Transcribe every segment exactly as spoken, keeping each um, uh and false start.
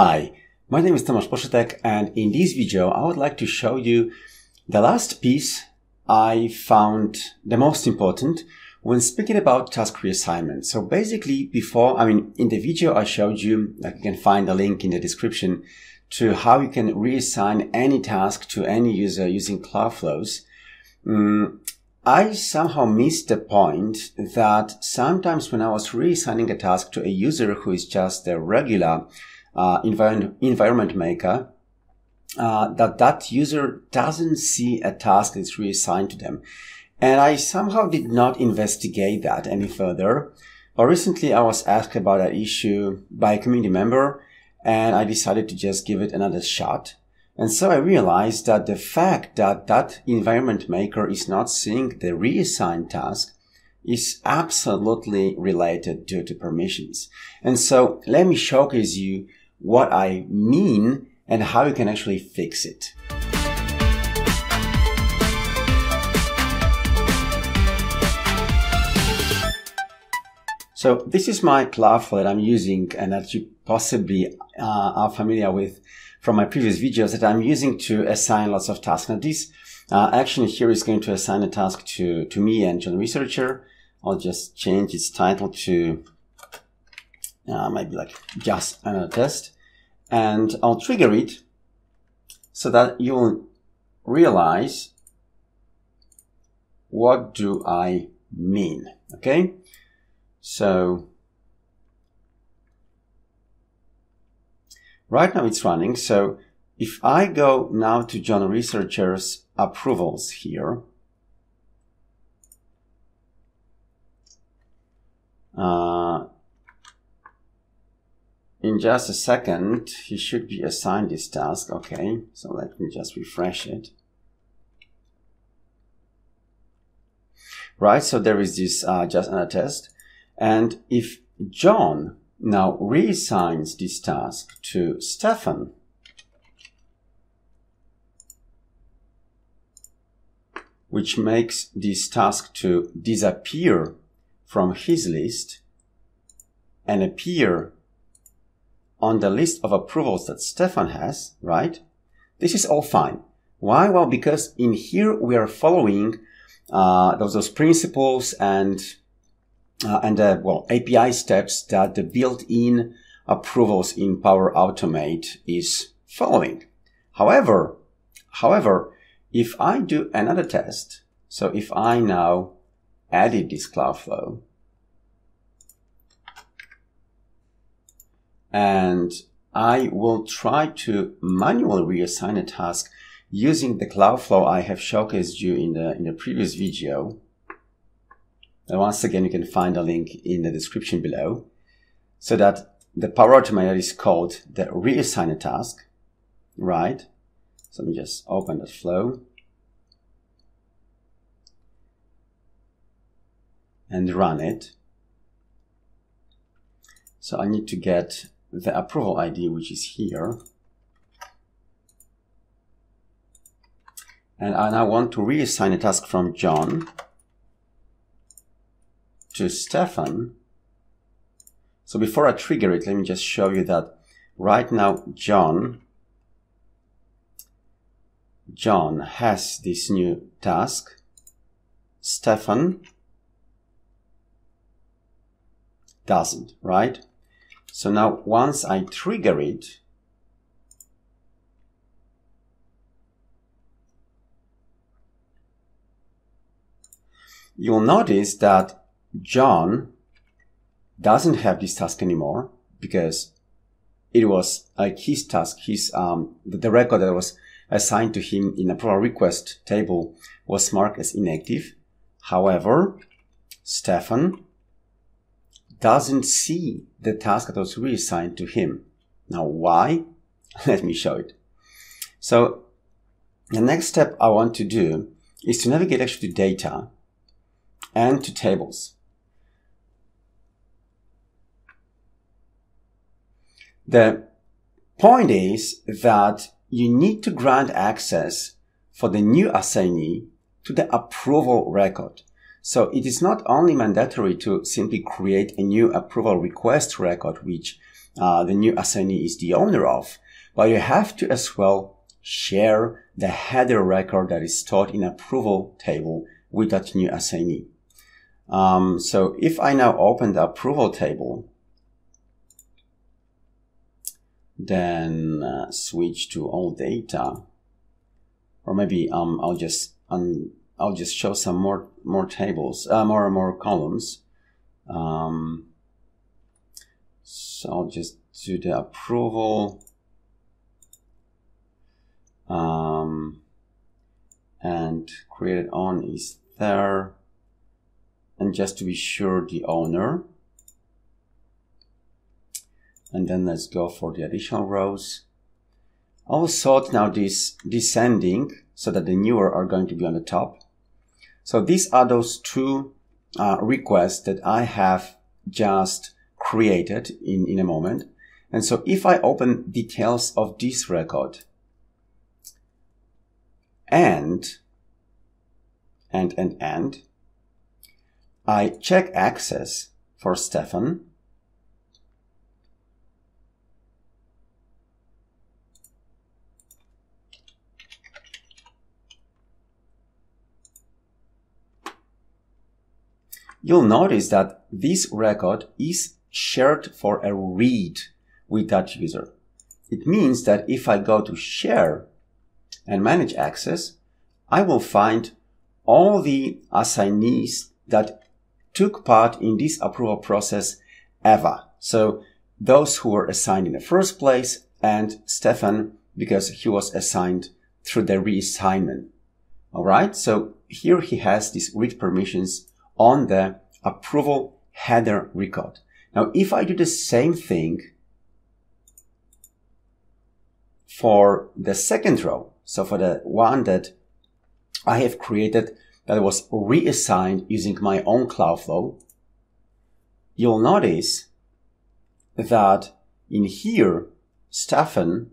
Hi, my name is Tomasz Poszytek, and in this video I would like to show you the last piece I found the most important when speaking about task reassignment. So basically before, I mean, in the video I showed you, like you can find a link in the description to how you can reassign any task to any user using Cloud Flows. Um, I somehow missed the point that sometimes when I was reassigning a task to a user who is just a regular uh, environment, environment maker, uh, that that user doesn't see a task that's reassigned to them. And I somehow did not investigate that any further. But recently I was asked about that issue by a community member, and I decided to just give it another shot. And so I realized that the fact that that environment maker is not seeing the reassigned task is absolutely related due to permissions. And so let me showcase you what I mean and how you can actually fix it. So this is my Cloud Flow that I'm using and that you possibly uh, are familiar with from my previous videos, that I'm using to assign lots of tasks. Now this uh, action here is going to assign a task to, to me and John Researcher. I'll just change its title to uh, maybe like just another test, and I'll trigger it so that you'll realize what do I mean, okay? So right now it's running. So if I go now to John Researcher's approvals here, uh, in just a second, he should be assigned this task. Okay, so let me just refresh it. Right, so there is this uh, just another test. And if John now reassigns this task to Stefan, which makes this task to disappear from his list and appear on the list of approvals that Stefan has, right? This is all fine. Why? Well, because in here we are following uh, those, those principles and Uh, and uh, well, A P I steps that the built-in approvals in Power Automate is following. However, however, if I do another test, so if I now edit this Cloud Flow and I will try to manually reassign a task using the Cloud Flow I have showcased you in the in the previous video. And once again, you can find a link in the description below, so that the Power Automate is called the reassign a task, right? So let me just open that flow. And run it. So I need to get the approval I D, which is here. And I now want to reassign a task from John to Stefan. So before I trigger it, let me just show you that right now John John has this new task, Stefan doesn't, right? So now once I trigger it, you'll notice that John doesn't have this task anymore, because it was like his task, his um the record that was assigned to him in the approval request table was marked as inactive. However, Stefan doesn't see the task that was reassigned to him. Now why? Let me show it. So the next step I want to do is to navigate actually to data and to tables. The point is that you need to grant access for the new assignee to the approval record. So it is not only mandatory to simply create a new approval request record, which uh, the new assignee is the owner of, but you have to as well share the header record that is stored in approval table with that new assignee. Um, so if I now open the approval table, then uh, switch to all data, or maybe um, I'll just un I'll just show some more more tables, uh, more and more columns. Um, so I'll just do the approval, um, and created on is there, and just to be sure the owner. And then let's go for the additional rows. I will sort now this descending so that the newer are going to be on the top. So these are those two uh, requests that I have just created in, in a moment. And so if I open details of this record and, and, and, and, I check access for Stefan. You'll notice that this record is shared for a read with that user. It means that if I go to share and manage access, I will find all the assignees that took part in this approval process ever. So those who were assigned in the first place and Stefan, because he was assigned through the reassignment. All right. So here he has these read permissions on the approval header record. Now, if I do the same thing for the second row, so for the one that I have created that was reassigned using my own Cloud Flow, you'll notice that in here, Stefan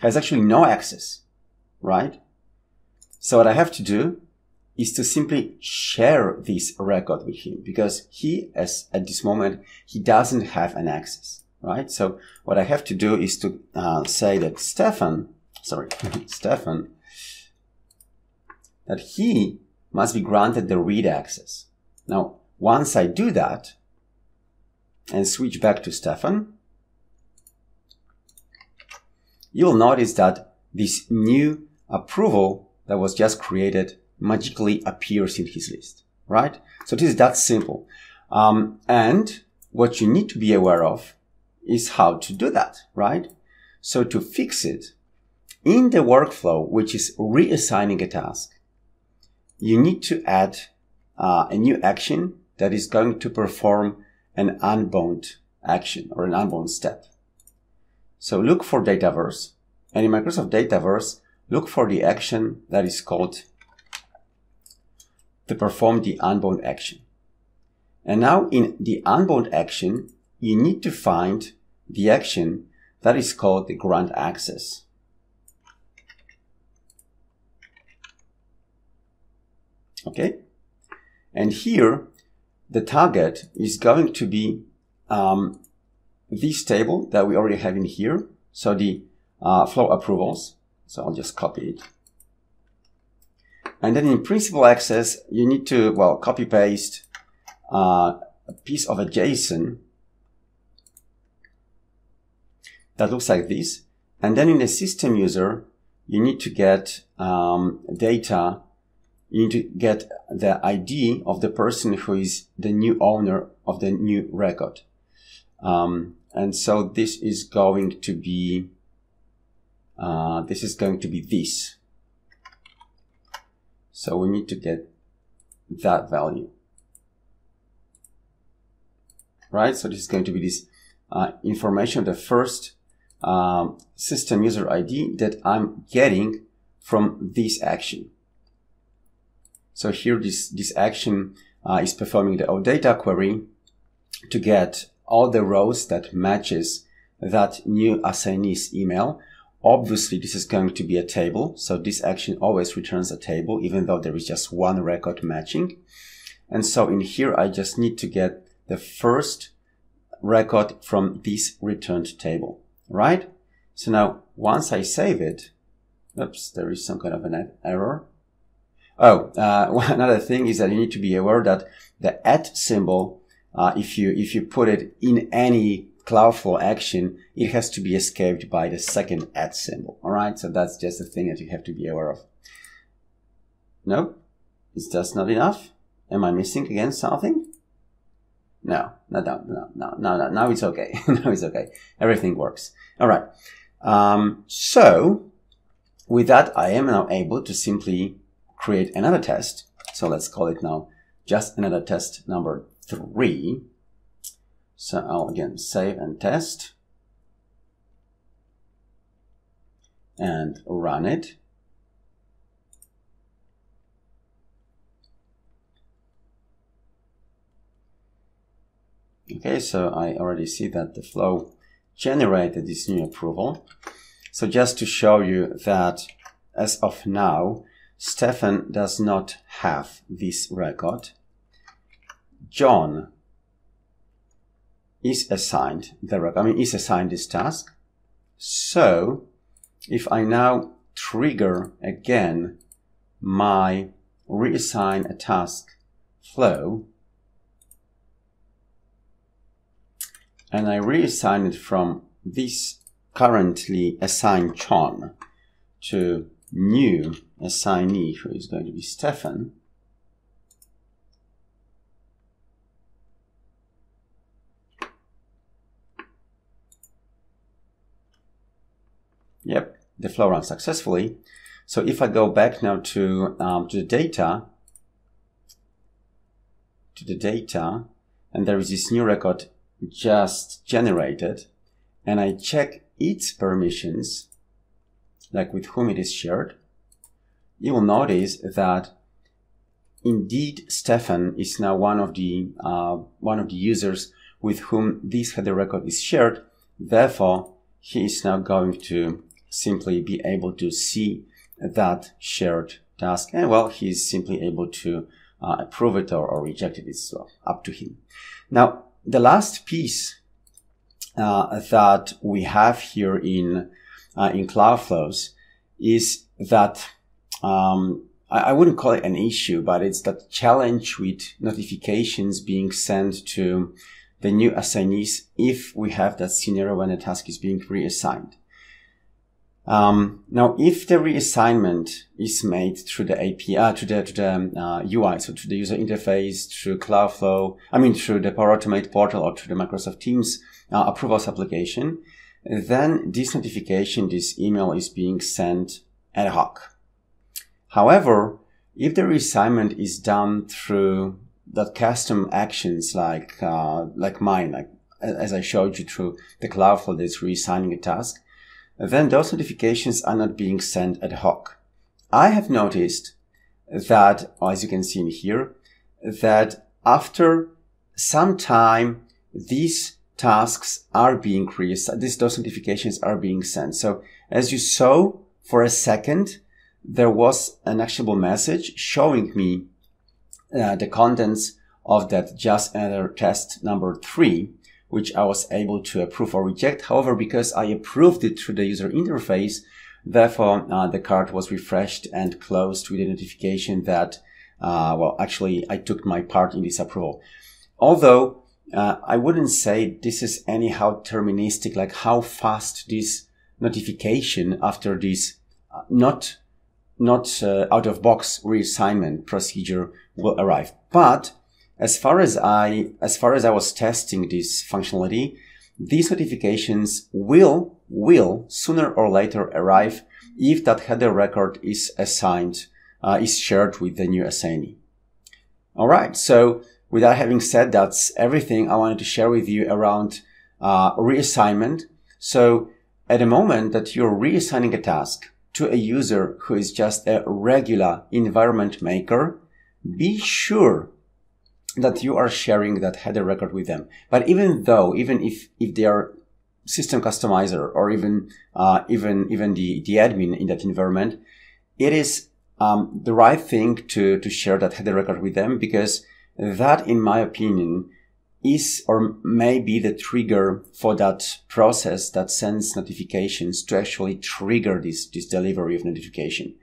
has actually no access, right? So what I have to do is to simply share this record with him, because he, as at this moment, he doesn't have an access, right? So what I have to do is to uh, say that Stefan, sorry, Stefan, that he must be granted the read access. Now, once I do that and switch back to Stefan, you'll notice that this new approval that was just created magically appears in his list, right? So this is that simple. Um, and what you need to be aware of is how to do that, right? So to fix it, in the workflow, which is reassigning a task, you need to add uh, a new action that is going to perform an unbound action or an unbound step. So look for Dataverse, and in Microsoft Dataverse, look for the action that is called to perform the unbound action. And now in the unbound action, you need to find the action that is called the grant access. Okay. And here the target is going to be um, this table that we already have in here. So the uh, flow approvals. So I'll just copy it. And then in principal access, you need to, well, copy paste uh, a piece of a JSON that looks like this. And then in the system user, you need to get um, data. You need to get the I D of the person who is the new owner of the new record. Um, and so this is going to be Uh, this is going to be this. So we need to get that value. Right? So this is going to be this uh, information of the first um, system user I D that I'm getting from this action. So here this, this action uh, is performing the OData query to get all the rows that matches that new assignee's email. Obviously, this is going to be a table. So this action always returns a table, even though there is just one record matching. And so in here, I just need to get the first record from this returned table, right? So now once I save it, oops, there is some kind of an error. Oh, uh, one another thing is that you need to be aware that the at symbol, uh, if you, if you put it in any Cloudflow action, it has to be escaped by the second at symbol. All right. So that's just a thing that you have to be aware of. Nope. It's just not enough. Am I missing again something? No, no, no, no, no, no, now it's okay. Now it's okay. Everything works. All right. Um, so with that, I am now able to simply create another test. So let's call it now just another test number three. So I'll again save and test and run it. Okay, so I already see that the flow generated this new approval. So just to show you that as of now, Stefan does not have this record. John is assigned the record, I mean, is assigned this task. So if I now trigger again my reassign a task flow, and I reassign it from this currently assigned John to new assignee, who is going to be Stefan. Yep, the flow runs successfully. So if I go back now to um, to the data, to the data, and there is this new record just generated, and I check its permissions, like with whom it is shared, you will notice that indeed Stefan is now one of the uh, one of the users with whom this header record is shared. Therefore, he is now going to simply be able to see that shared task, and well, he is simply able to uh, approve it or, or reject it. It's up to him. Now, the last piece uh, that we have here in uh, in Cloud Flows is that um, I, I wouldn't call it an issue, but it's that challenge with notifications being sent to the new assignees if we have that scenario when a task is being reassigned. Um, now, if the reassignment is made through the A P I, uh, to the, to the uh, U I, so to the user interface, through Cloudflow, I mean, through the Power Automate portal or through the Microsoft Teams uh, approvals application, then this notification, this email is being sent ad hoc. However, if the reassignment is done through that custom actions like, uh, like mine, like as I showed you through the Cloudflow that's reassigning a task, then those notifications are not being sent ad hoc. I have noticed that, as you can see in here, that after some time, these tasks are being reassigned, these, those notifications are being sent. So as you saw for a second, there was an actionable message showing me uh, the contents of that just another test number three, which I was able to approve or reject. However, because I approved it through the user interface, therefore uh, the card was refreshed and closed with a notification that, uh, well, actually I took my part in this approval. Although uh, I wouldn't say this is anyhow deterministic, like how fast this notification after this uh, not, not uh, out of box reassignment procedure will arrive. But As far as I, as far as I was testing this functionality, these notifications will, will sooner or later arrive if that header record is assigned, uh, is shared with the new assignee. All right. So with that having said, that's everything I wanted to share with you around, uh, reassignment. So at the moment that you're reassigning a task to a user who is just a regular environment maker, be sure that you are sharing that header record with them. But even though, even if, if they are system customizer or even, uh, even, even the, the admin in that environment, it is, um, the right thing to, to share that header record with them because That, in my opinion, is or may be the trigger for that process that sends notifications to actually trigger this, this delivery of notification.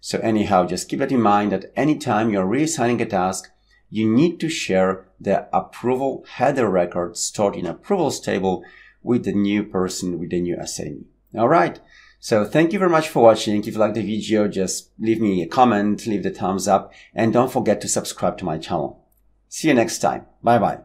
So anyhow, just keep that in mind that anytime you're reassigning a task, you need to share the approval header record stored in approvals table with the new person, with the new assignee. All right. So thank you very much for watching. If you like the video, just leave me a comment, leave the thumbs up, and don't forget to subscribe to my channel. See you next time. Bye bye.